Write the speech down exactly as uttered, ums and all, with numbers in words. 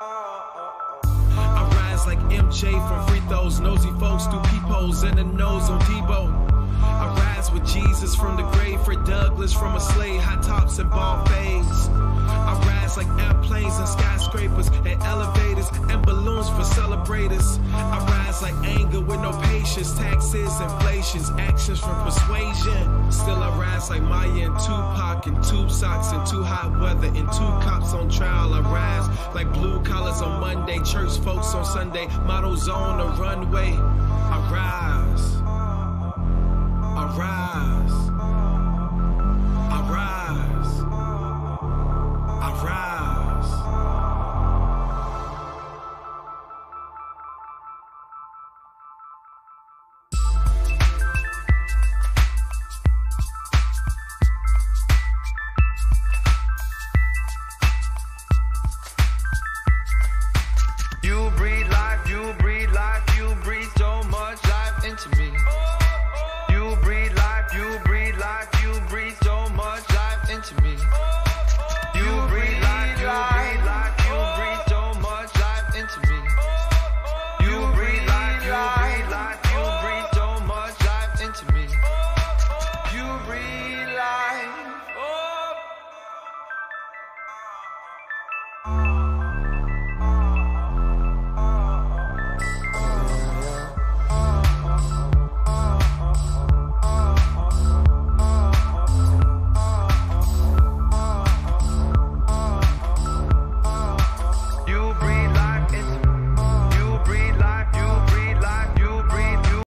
I rise like M J from free throws, nosy folks through peepholes and the nose on Tebow. I rise with Jesus from the grave, for Douglas from a slave, high tops and ball fades. I rise like airplanes and skyscrapers and elevators and balloons for celebrators. I rise like anger with no patience, taxes, inflations, actions from persuasion. Still I rise like Maya and Tupac and tube socks and too hot weather and two cops on trial. I rise like blue collars on Monday, church folks on Sunday, models on the runway. I rise. I rise.